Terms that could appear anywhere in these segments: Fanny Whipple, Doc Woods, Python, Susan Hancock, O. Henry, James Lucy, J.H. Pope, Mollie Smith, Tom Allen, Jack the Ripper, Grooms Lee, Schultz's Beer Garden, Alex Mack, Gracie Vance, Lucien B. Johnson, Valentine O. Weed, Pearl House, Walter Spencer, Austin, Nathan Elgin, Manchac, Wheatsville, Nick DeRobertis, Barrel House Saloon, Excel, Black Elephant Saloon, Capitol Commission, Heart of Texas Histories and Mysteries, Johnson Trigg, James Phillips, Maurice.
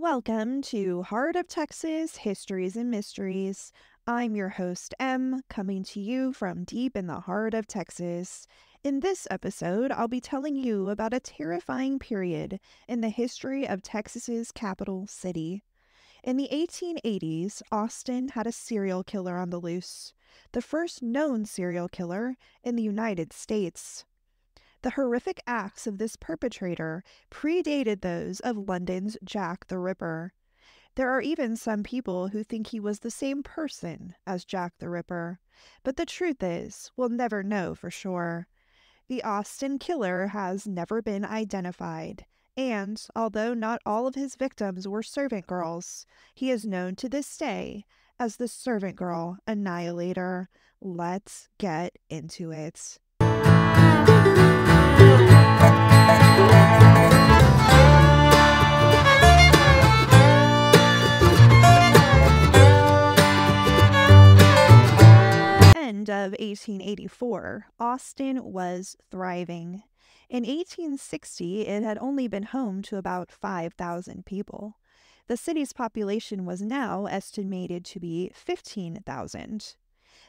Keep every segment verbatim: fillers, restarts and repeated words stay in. Welcome to Heart of Texas Histories and Mysteries. I'm your host, Em, coming to you from deep in the heart of Texas. In this episode, I'll be telling you about a terrifying period in the history of Texas's capital city. In the eighteen eighties, Austin had a serial killer on the loose, the first known serial killer in the United States. The horrific acts of this perpetrator predated those of London's Jack the Ripper. There are even some people who think he was the same person as Jack the Ripper, but the truth is, we'll never know for sure. The Austin killer has never been identified, and although not all of his victims were servant girls, he is known to this day as the Servant Girl Annihilator. Let's get into it. End of eighteen eighty-four, Austin was thriving. In eighteen sixty, it had only been home to about five thousand people. The city's population was now estimated to be fifteen thousand.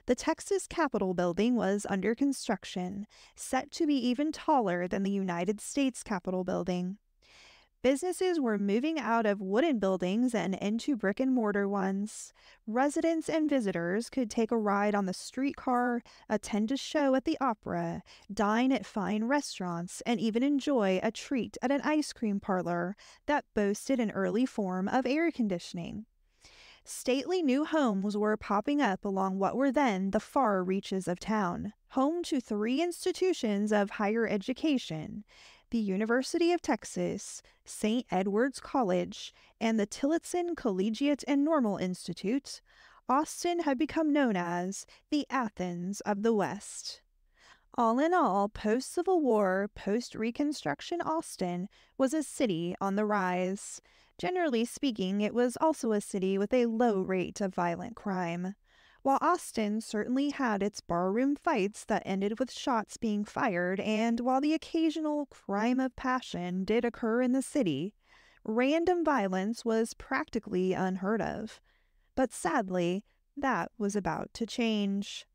The Texas Capitol building was under construction, set to be even taller than the United States Capitol building. Businesses were moving out of wooden buildings and into brick-and-mortar ones. Residents and visitors could take a ride on the streetcar, attend a show at the opera, dine at fine restaurants, and even enjoy a treat at an ice cream parlor that boasted an early form of air conditioning. Stately new homes were popping up along what were then the far reaches of town, home to three institutions of higher education, the University of Texas, Saint Edward's College, and the Tillotson Collegiate and Normal Institute. Austin had become known as the Athens of the West. All in all, post-Civil War, post-Reconstruction Austin was a city on the rise. Generally speaking, it was also a city with a low rate of violent crime. While Austin certainly had its barroom fights that ended with shots being fired, and while the occasional crime of passion did occur in the city, random violence was practically unheard of. But sadly, that was about to change.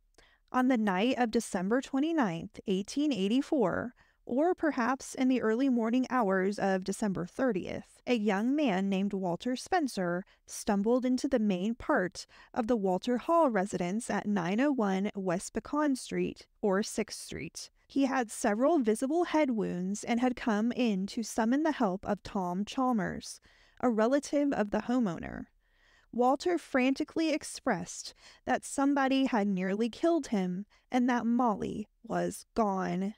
On the night of December twenty-ninth, eighteen eighty-four, or perhaps in the early morning hours of December thirtieth, a young man named Walter Spencer stumbled into the main part of the Walter Hall residence at nine oh one West Pecan Street, or sixth Street. He had several visible head wounds and had come in to summon the help of Tom Chalmers, a relative of the homeowner. Walter frantically expressed that somebody had nearly killed him and that Mollie was gone.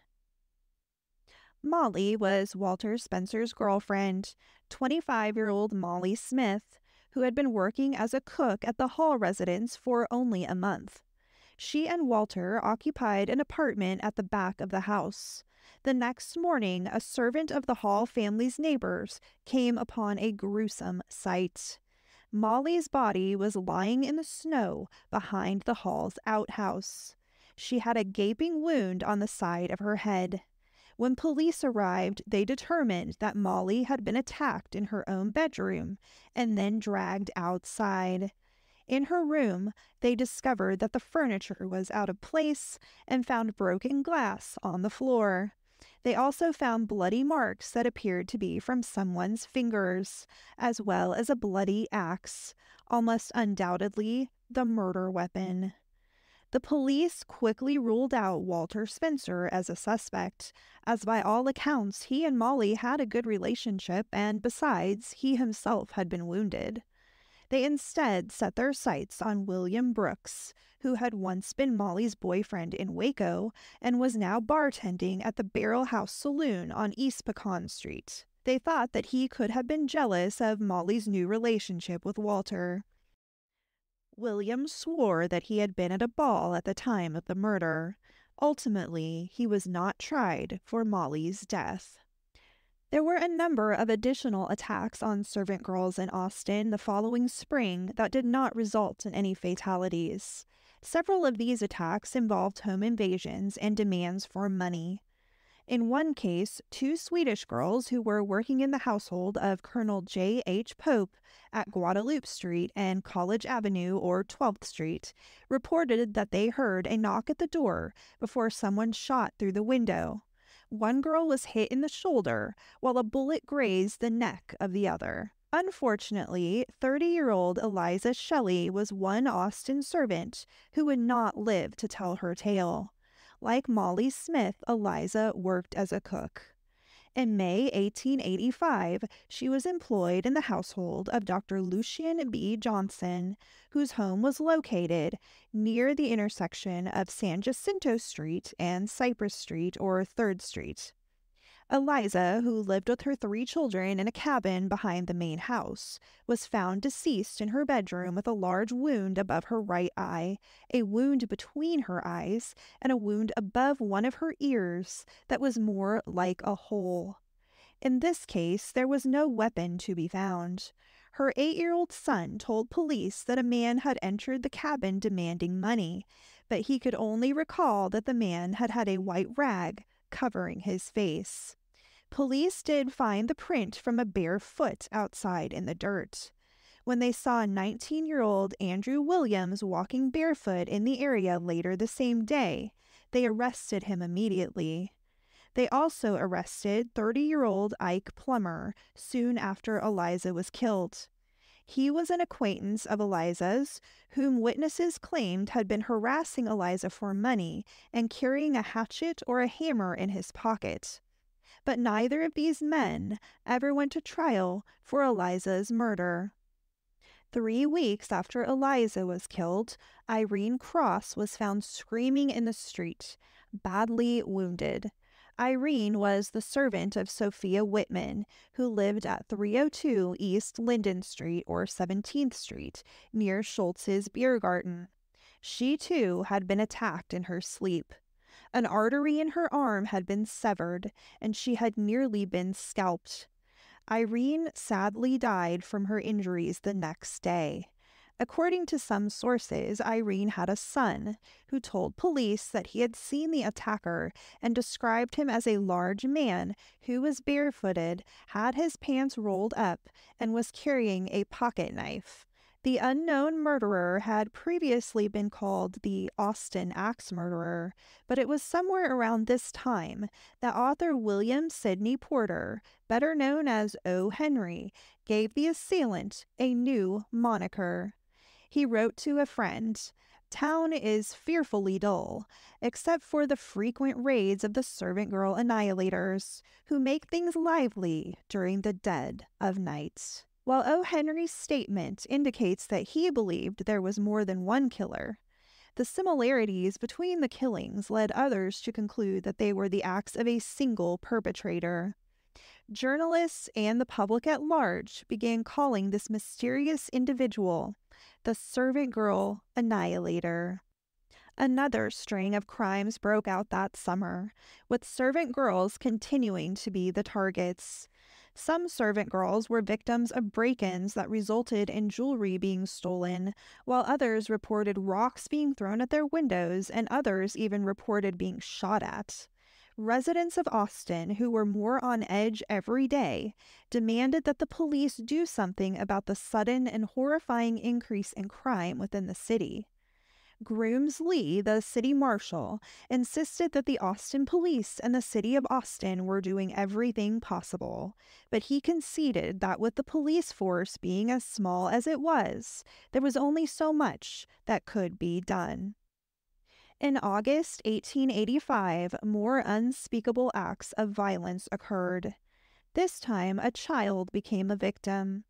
Mollie was Walter Spencer's girlfriend, twenty-five-year-old Mollie Smith, who had been working as a cook at the Hall residence for only a month. She and Walter occupied an apartment at the back of the house. The next morning, a servant of the Hall family's neighbors came upon a gruesome sight. Mollie's body was lying in the snow behind the Hall's outhouse. She had a gaping wound on the side of her head. When police arrived, they determined that Mollie had been attacked in her own bedroom and then dragged outside. In her room, they discovered that the furniture was out of place and found broken glass on the floor. They also found bloody marks that appeared to be from someone's fingers, as well as a bloody axe, almost undoubtedly the murder weapon. The police quickly ruled out Walter Spencer as a suspect, as by all accounts he and Mollie had a good relationship and, besides, he himself had been wounded. They instead set their sights on William Brooks, who had once been Mollie's boyfriend in Waco and was now bartending at the Barrel House Saloon on East Pecan Street. They thought that he could have been jealous of Mollie's new relationship with Walter. William swore that he had been at a ball at the time of the murder. Ultimately, he was not tried for Mollie's death. There were a number of additional attacks on servant girls in Austin the following spring that did not result in any fatalities. Several of these attacks involved home invasions and demands for money. In one case, two Swedish girls who were working in the household of Colonel J H Pope at Guadalupe Street and College Avenue or twelfth Street reported that they heard a knock at the door before someone shot through the window. One girl was hit in the shoulder while a bullet grazed the neck of the other. Unfortunately, thirty-year-old Eliza Shelley was one Austin servant who would not live to tell her tale. Like Mollie Smith, Eliza worked as a cook. In May eighteen eighty-five, she was employed in the household of Doctor Lucien B. Johnson, whose home was located near the intersection of San Jacinto Street and Cypress Street or third Street. Eliza, who lived with her three children in a cabin behind the main house, was found deceased in her bedroom with a large wound above her right eye, a wound between her eyes, and a wound above one of her ears that was more like a hole. In this case, there was no weapon to be found. Her eight-year-old son told police that a man had entered the cabin demanding money, but he could only recall that the man had had a white rag covering his face. Police did find the print from a bare foot outside in the dirt. When they saw nineteen-year-old Andrew Williams walking barefoot in the area later the same day, they arrested him immediately. They also arrested thirty-year-old Ike Plummer soon after Eliza was killed. He was an acquaintance of Eliza's, whom witnesses claimed had been harassing Eliza for money and carrying a hatchet or a hammer in his pocket. But neither of these men ever went to trial for Eliza's murder. Three weeks after Eliza was killed, Irene Cross was found screaming in the street, badly wounded. Irene was the servant of Sophia Whitman, who lived at three oh two East Linden Street or seventeenth Street, near Schultz's Beer Garden. She, too, had been attacked in her sleep. An artery in her arm had been severed, and she had nearly been scalped. Irene sadly died from her injuries the next day. According to some sources, Irene had a son who told police that he had seen the attacker and described him as a large man who was barefooted, had his pants rolled up, and was carrying a pocket knife. The unknown murderer had previously been called the Austin Axe Murderer, but it was somewhere around this time that author William Sidney Porter, better known as O. Henry, gave the assailant a new moniker. He wrote to a friend, "Town is fearfully dull, except for the frequent raids of the Servant Girl Annihilators, who make things lively during the dead of night." While O. Henry's statement indicates that he believed there was more than one killer, the similarities between the killings led others to conclude that they were the acts of a single perpetrator. Journalists and the public at large began calling this mysterious individual the Servant Girl Annihilator. Another string of crimes broke out that summer, with servant girls continuing to be the targets. Some servant girls were victims of break-ins that resulted in jewelry being stolen, while others reported rocks being thrown at their windows, and others even reported being shot at. Residents of Austin, who were more on edge every day, demanded that the police do something about the sudden and horrifying increase in crime within the city. Grooms Lee, the city marshal, insisted that the Austin police and the city of Austin were doing everything possible, but he conceded that with the police force being as small as it was, there was only so much that could be done. In August eighteen eighty-five, more unspeakable acts of violence occurred. This time, a child became a victim.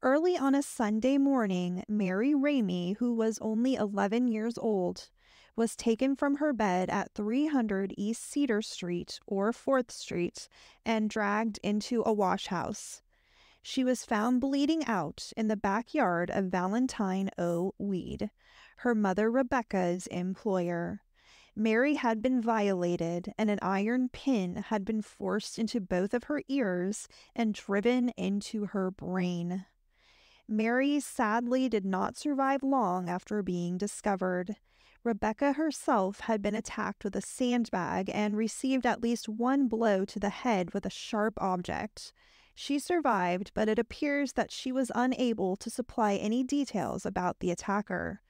Early on a Sunday morning, Mary Ramey, who was only eleven years old, was taken from her bed at three hundred East Cedar Street or fourth Street and dragged into a wash house. She was found bleeding out in the backyard of Valentine O. Weed, her mother Rebecca's employer. Mary had been violated, and an iron pin had been forced into both of her ears and driven into her brain. Mary sadly did not survive long after being discovered. Rebecca herself had been attacked with a sandbag and received at least one blow to the head with a sharp object. She survived, but it appears that she was unable to supply any details about the attacker.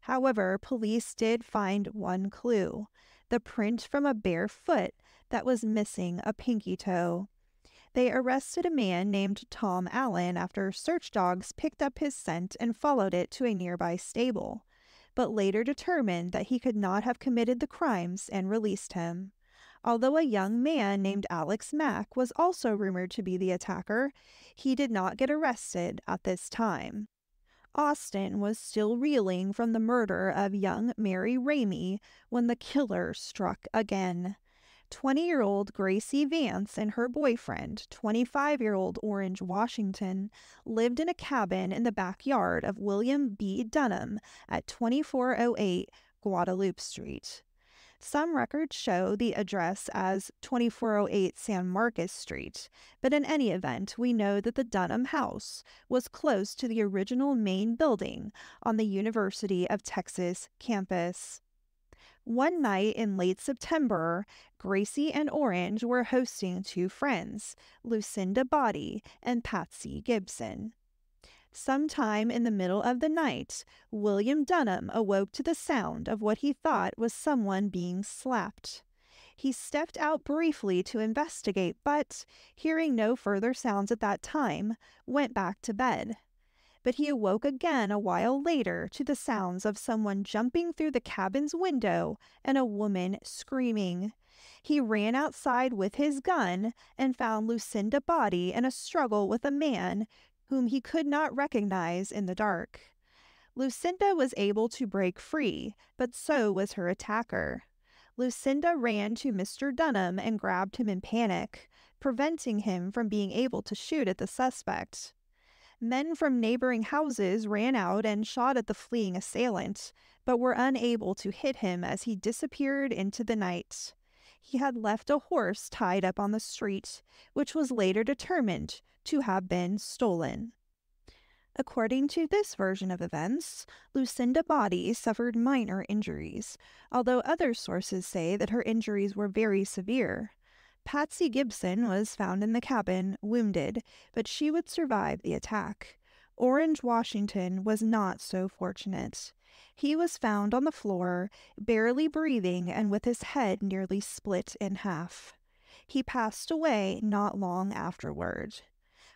However, police did find one clue, the print from a bare foot that was missing a pinky toe. They arrested a man named Tom Allen after search dogs picked up his scent and followed it to a nearby stable, but later determined that he could not have committed the crimes and released him. Although a young man named Alex Mack was also rumored to be the attacker, he did not get arrested at this time. Austin was still reeling from the murder of young Mary Ramey when the killer struck again. twenty-year-old Gracie Vance and her boyfriend, twenty-five-year-old Orange Washington, lived in a cabin in the backyard of William B. Dunham at twenty-four oh eight Guadalupe Street. Some records show the address as twenty-four oh eight San Marcos Street, but in any event, we know that the Dunham house was close to the original main building on the University of Texas campus. One night in late September, Gracie and Orange were hosting two friends, Lucinda Boddy and Patsy Gibson. Sometime in the middle of the night, William Dunham awoke to the sound of what he thought was someone being slapped. He stepped out briefly to investigate, but, hearing no further sounds at that time, went back to bed. But he awoke again a while later to the sounds of someone jumping through the cabin's window and a woman screaming. He ran outside with his gun and found Lucinda Boddy in a struggle with a man whom he could not recognize in the dark. Lucinda was able to break free, but so was her attacker. Lucinda ran to Mister Dunham and grabbed him in panic, preventing him from being able to shoot at the suspect. Men from neighboring houses ran out and shot at the fleeing assailant, but were unable to hit him as he disappeared into the night. He had left a horse tied up on the street, which was later determined to have been stolen. According to this version of events, Lucinda Boddy suffered minor injuries, although other sources say that her injuries were very severe. Patsy Gibson was found in the cabin, wounded, but she would survive the attack. Orange Washington was not so fortunate. He was found on the floor, barely breathing and with his head nearly split in half. He passed away not long afterward.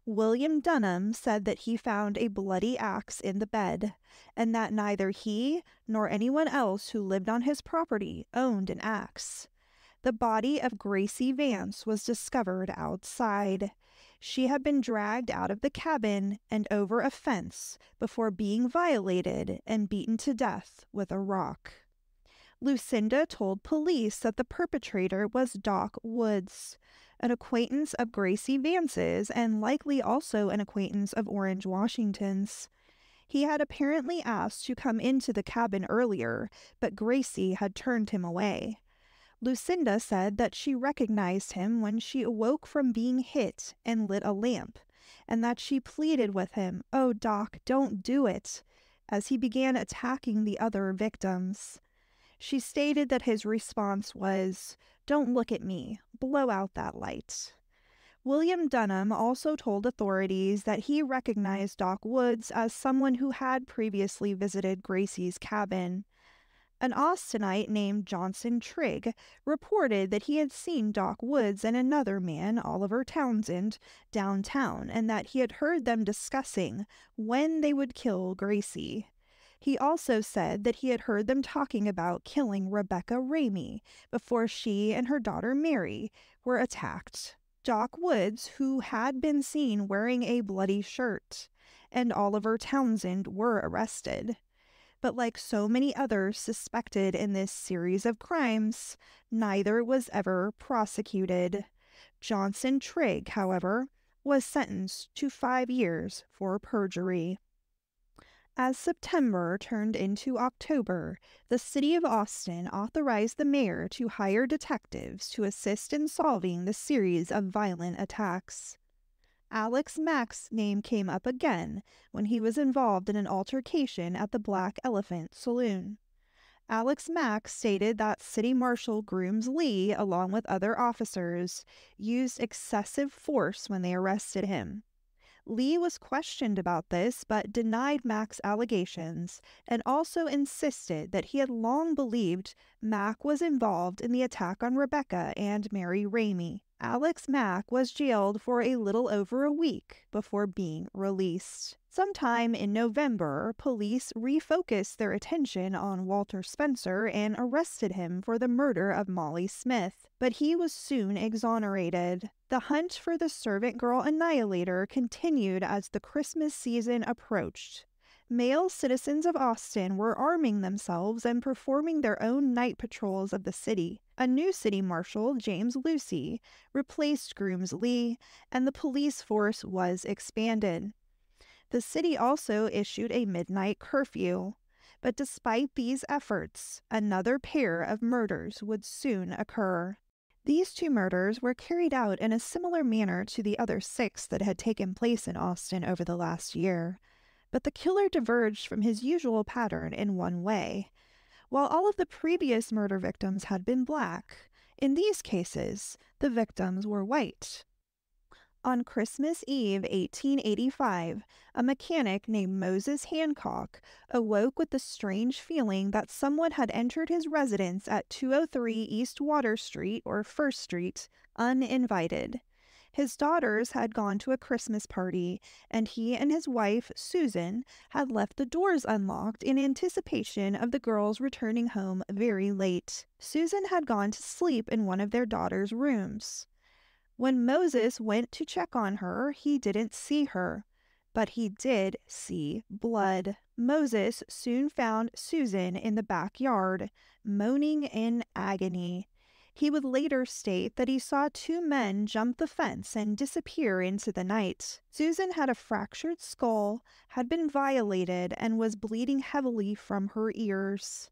William Dunham said that he found a bloody axe in the bed, and that neither he nor anyone else who lived on his property owned an axe. The body of Gracie Vance was discovered outside. She had been dragged out of the cabin and over a fence before being violated and beaten to death with a rock. Lucinda told police that the perpetrator was Doc Woods, an acquaintance of Gracie Vance's and likely also an acquaintance of Orange Washington's. He had apparently asked to come into the cabin earlier, but Gracie had turned him away. Lucinda said that she recognized him when she awoke from being hit and lit a lamp, and that she pleaded with him, "Oh, Doc, don't do it," as he began attacking the other victims. She stated that his response was, "Don't look at me, blow out that light." William Dunham also told authorities that he recognized Doc Woods as someone who had previously visited Gracie's cabin. An Austinite named Johnson Trigg reported that he had seen Doc Woods and another man, Oliver Townsend, downtown, and that he had heard them discussing when they would kill Gracie. He also said that he had heard them talking about killing Rebecca Ramey before she and her daughter Mary were attacked. Doc Woods, who had been seen wearing a bloody shirt, and Oliver Townsend were arrested. But like so many others suspected in this series of crimes, neither was ever prosecuted. Johnson Trigg, however, was sentenced to five years for perjury. As September turned into October, the city of Austin authorized the mayor to hire detectives to assist in solving the series of violent attacks. Alex Mack's name came up again when he was involved in an altercation at the Black Elephant Saloon. Alex Mack stated that City Marshal Grooms Lee, along with other officers, used excessive force when they arrested him. Lee was questioned about this but denied Mack's allegations and also insisted that he had long believed Mack was involved in the attack on Rebecca and Mary Ramey. Alex Mack was jailed for a little over a week before being released. Sometime in November, police refocused their attention on Walter Spencer and arrested him for the murder of Mollie Smith, but he was soon exonerated. The hunt for the Servant Girl Annihilator continued as the Christmas season approached. Male citizens of Austin were arming themselves and performing their own night patrols of the city. A new city marshal, James Lucy, replaced Grooms Lee, and the police force was expanded. The city also issued a midnight curfew. But despite these efforts, another pair of murders would soon occur. These two murders were carried out in a similar manner to the other six that had taken place in Austin over the last year. But the killer diverged from his usual pattern in one way. While all of the previous murder victims had been black, in these cases, the victims were white. On Christmas Eve, eighteen eighty-five, a mechanic named Moses Hancock awoke with the strange feeling that someone had entered his residence at two oh three East Water Street or First Street, uninvited. His daughters had gone to a Christmas party, and he and his wife, Susan, had left the doors unlocked in anticipation of the girls returning home very late. Susan had gone to sleep in one of their daughters' rooms. When Moses went to check on her, he didn't see her, but he did see blood. Moses soon found Susan in the backyard, moaning in agony. He would later state that he saw two men jump the fence and disappear into the night. Susan had a fractured skull, had been violated, and was bleeding heavily from her ears.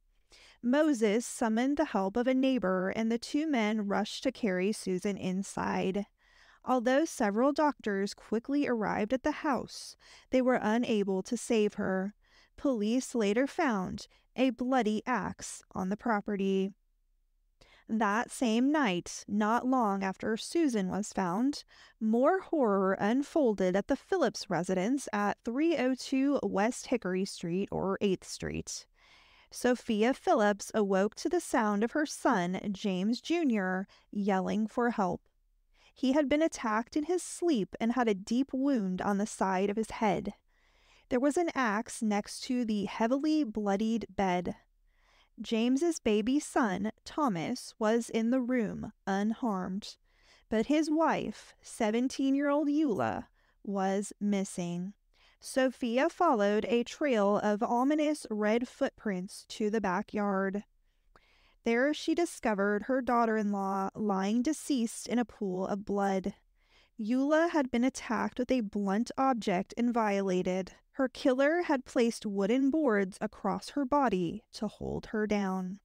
Moses summoned the help of a neighbor, and the two men rushed to carry Susan inside. Although several doctors quickly arrived at the house, they were unable to save her. Police later found a bloody axe on the property. That same night, not long after Susan was found, more horror unfolded at the Phillips residence at three oh two West Hickory Street or eighth Street. Sophia Phillips awoke to the sound of her son, James Junior, yelling for help. He had been attacked in his sleep and had a deep wound on the side of his head. There was an axe next to the heavily bloodied bed. James's baby son, Thomas, was in the room, unharmed, but his wife, seventeen-year-old Eula, was missing. Sophia followed a trail of ominous red footprints to the backyard. There she discovered her daughter-in-law lying deceased in a pool of blood. Eula had been attacked with a blunt object and violated. Her killer had placed wooden boards across her body to hold her down.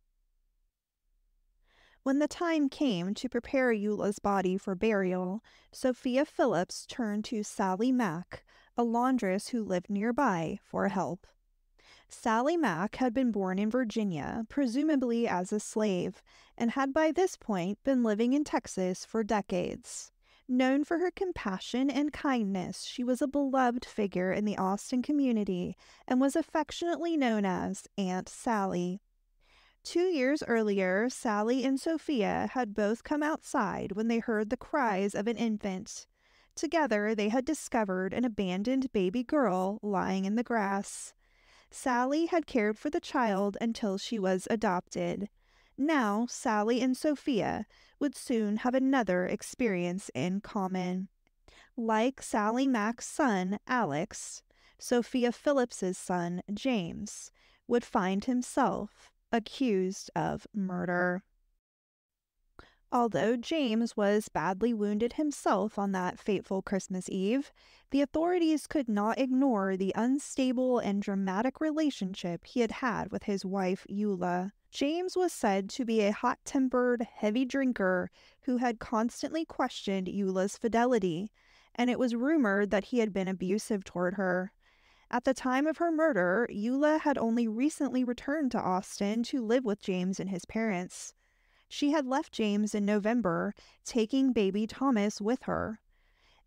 When the time came to prepare Eula's body for burial, Sophia Phillips turned to Sally Mack, a laundress who lived nearby, for help. Sally Mack had been born in Virginia, presumably as a slave, and had by this point been living in Texas for decades. Known for her compassion and kindness, she was a beloved figure in the Austin community and was affectionately known as Aunt Sally. Two years earlier, Sally and Sophia had both come outside when they heard the cries of an infant. Together, they had discovered an abandoned baby girl lying in the grass. Sally had cared for the child until she was adopted. Now, Sally and Sophia would soon have another experience in common. Like Sally Mack's son, Alex, Sophia Phillips's son, James, would find himself accused of murder. Although James was badly wounded himself on that fateful Christmas Eve, the authorities could not ignore the unstable and dramatic relationship he had had with his wife, Eula. James was said to be a hot-tempered, heavy drinker who had constantly questioned Eula's fidelity, and it was rumored that he had been abusive toward her. At the time of her murder, Eula had only recently returned to Austin to live with James and his parents. She had left James in November, taking baby Thomas with her.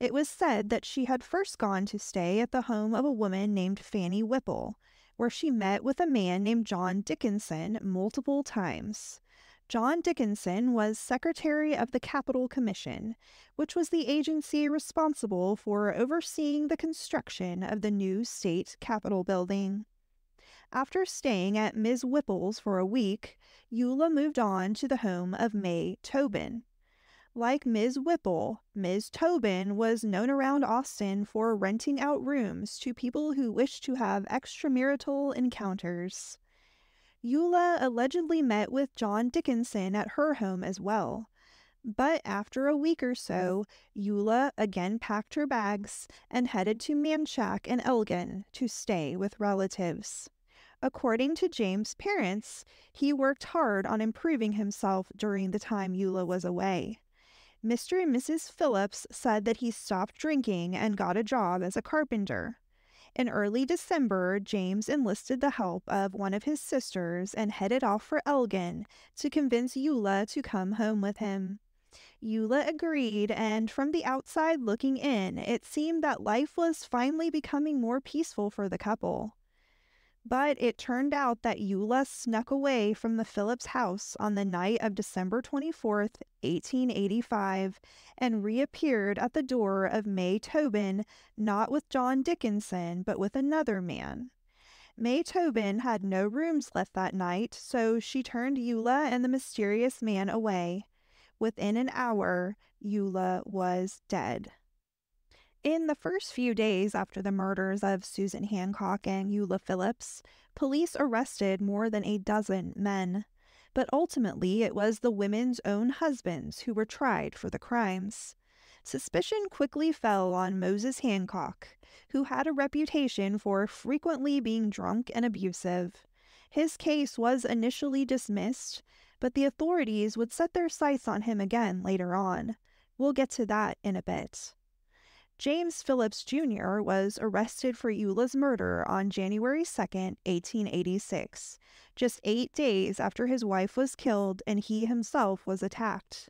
It was said that she had first gone to stay at the home of a woman named Fanny Whipple, where she met with a man named John Dickinson multiple times. John Dickinson was Secretary of the Capitol Commission, which was the agency responsible for overseeing the construction of the new state capitol building. After staying at Miz Whipple's for a week, Eula moved on to the home of May Tobin. Like Miz Whipple, Miz Tobin was known around Austin for renting out rooms to people who wished to have extramarital encounters. Eula allegedly met with John Dickinson at her home as well, but after a week or so, Eula again packed her bags and headed to Manchac and Elgin to stay with relatives. According to James' parents, he worked hard on improving himself during the time Eula was away. Mister and Missus Phillips said that he stopped drinking and got a job as a carpenter. In early December, James enlisted the help of one of his sisters and headed off for Elgin to convince Eula to come home with him. Eula agreed, and from the outside looking in, it seemed that life was finally becoming more peaceful for the couple. But it turned out that Eula snuck away from the Phillips house on the night of December twenty-fourth, eighteen eighty-five, and reappeared at the door of May Tobin, not with John Dickinson, but with another man. May Tobin had no rooms left that night, so she turned Eula and the mysterious man away. Within an hour, Eula was dead. In the first few days after the murders of Susan Hancock and Eula Phillips, police arrested more than a dozen men. But ultimately, it was the women's own husbands who were tried for the crimes. Suspicion quickly fell on Moses Hancock, who had a reputation for frequently being drunk and abusive. His case was initially dismissed, but the authorities would set their sights on him again later on. We'll get to that in a bit. James Phillips, Junior was arrested for Eula's murder on January second, eighteen eighty-six, just eight days after his wife was killed and he himself was attacked.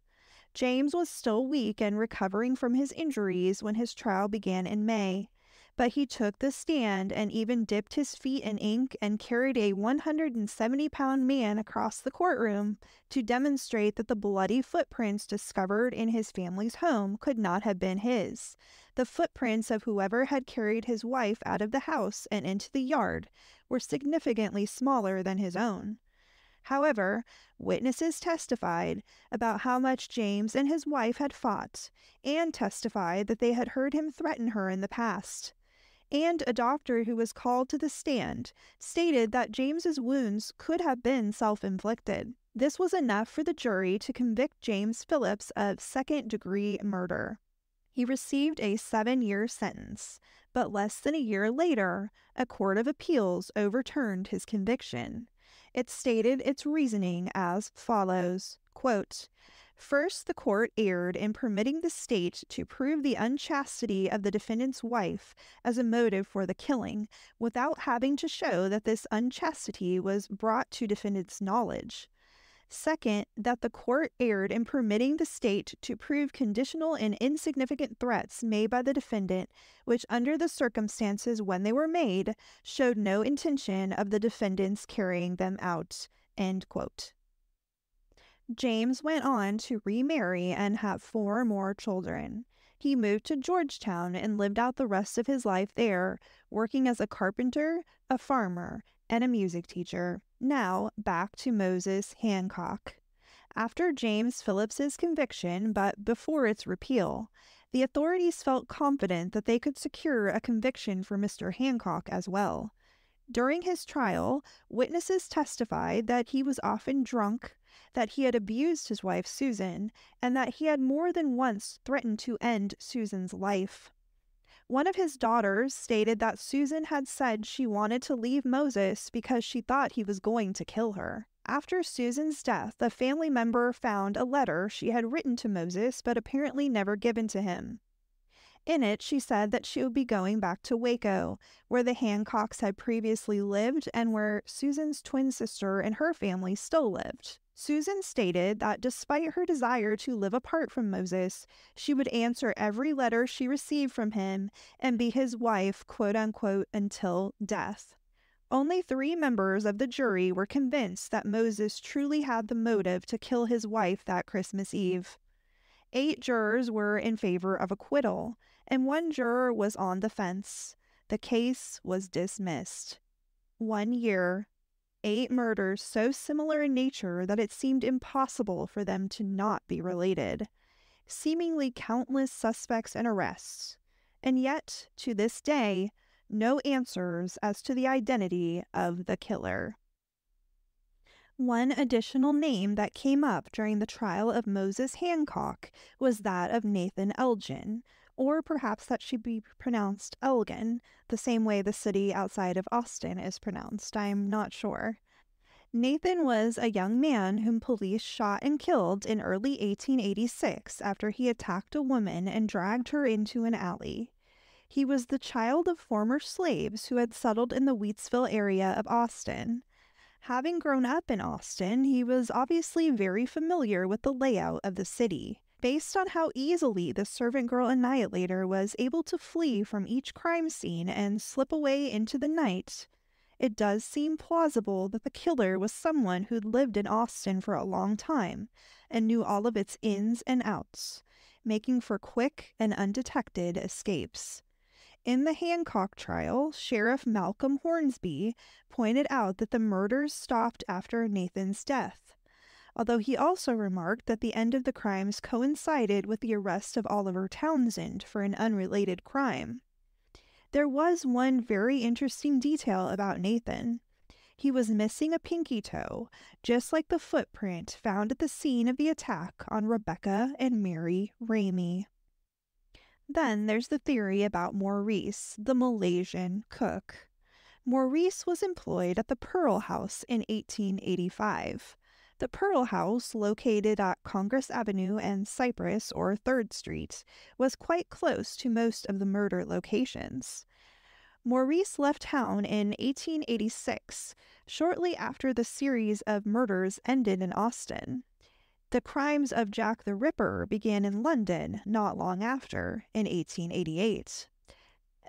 James was still weak and recovering from his injuries when his trial began in May, but he took the stand and even dipped his feet in ink and carried a one hundred seventy pound man across the courtroom to demonstrate that the bloody footprints discovered in his family's home could not have been his. The footprints of whoever had carried his wife out of the house and into the yard were significantly smaller than his own. However, witnesses testified about how much James and his wife had fought, and testified that they had heard him threaten her in the past. And a doctor who was called to the stand stated that James's wounds could have been self-inflicted. This was enough for the jury to convict James Phillips of second-degree murder. He received a seven-year sentence, but less than a year later, a court of appeals overturned his conviction. It stated its reasoning as follows, quote, "First, the court erred in permitting the state to prove the unchastity of the defendant's wife as a motive for the killing, without having to show that this unchastity was brought to defendant's knowledge. Second, that the court erred in permitting the state to prove conditional and insignificant threats made by the defendant, which under the circumstances when they were made, showed no intention of the defendant's carrying them out." End quote. James went on to remarry and have four more children. He moved to Georgetown and lived out the rest of his life there, working as a carpenter, a farmer, and a music teacher. Now, back to Moses Hancock. After James Phillips's conviction, but before its repeal, the authorities felt confident that they could secure a conviction for Mister Hancock as well. During his trial, witnesses testified that he was often drunk, that he had abused his wife Susan, and that he had more than once threatened to end Susan's life. One of his daughters stated that Susan had said she wanted to leave Moses because she thought he was going to kill her. After Susan's death, a family member found a letter she had written to Moses but apparently never given to him. In it, she said that she would be going back to Waco, where the Hancocks had previously lived and where Susan's twin sister and her family still lived. Susan stated that despite her desire to live apart from Moses, she would answer every letter she received from him and be his wife, quote-unquote, until death. Only three members of the jury were convinced that Moses truly had the motive to kill his wife that Christmas Eve. Eight jurors were in favor of acquittal, and one juror was on the fence. The case was dismissed. One year, eight murders so similar in nature that it seemed impossible for them to not be related. Seemingly countless suspects and arrests. And yet, to this day, no answers as to the identity of the killer. One additional name that came up during the trial of Moses Hancock was that of Nathan Elgin, or perhaps that should be pronounced Elgin, the same way the city outside of Austin is pronounced. I'm not sure. Nathan was a young man whom police shot and killed in early eighteen eighty-six after he attacked a woman and dragged her into an alley. He was the child of former slaves who had settled in the Wheatsville area of Austin. Having grown up in Austin, he was obviously very familiar with the layout of the city. Based on how easily the Servant Girl Annihilator was able to flee from each crime scene and slip away into the night, it does seem plausible that the killer was someone who'd lived in Austin for a long time and knew all of its ins and outs, making for quick and undetected escapes. In the Hancock trial, Sheriff Malcolm Hornsby pointed out that the murders stopped after Nathan's death, although he also remarked that the end of the crimes coincided with the arrest of Oliver Townsend for an unrelated crime. There was one very interesting detail about Nathan. He was missing a pinky toe, just like the footprint found at the scene of the attack on Rebecca and Mary Ramey. Then there's the theory about Maurice, the Malaysian cook. Maurice was employed at the Pearl House in eighteen eighty-five. The Pearl House, located at Congress Avenue and Cypress or Third Street, was quite close to most of the murder locations. Maurice left town in eighteen eighty-six, shortly after the series of murders ended in Austin. The crimes of Jack the Ripper began in London not long after, in eighteen eighty-eight.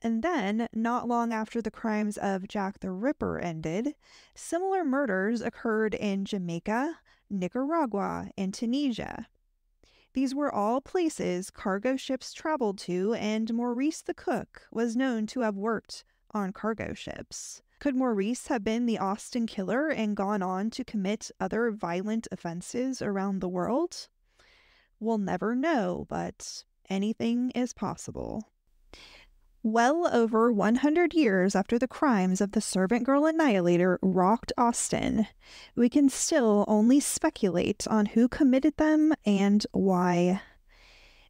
And then, not long after the crimes of Jack the Ripper ended, similar murders occurred in Jamaica, Nicaragua, and Tunisia. These were all places cargo ships traveled to, and Maurice the cook was known to have worked on cargo ships. Could Maurice have been the Austin killer and gone on to commit other violent offenses around the world? We'll never know, but anything is possible. Well over one hundred years after the crimes of the Servant Girl Annihilator rocked Austin, we can still only speculate on who committed them and why.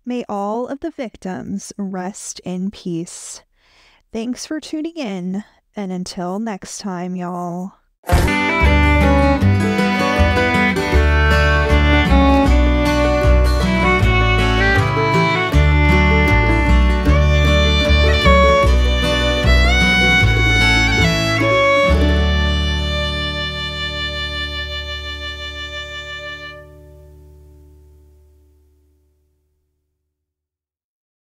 May all of the victims rest in peace. Thanks for tuning in. And until next time, y'all.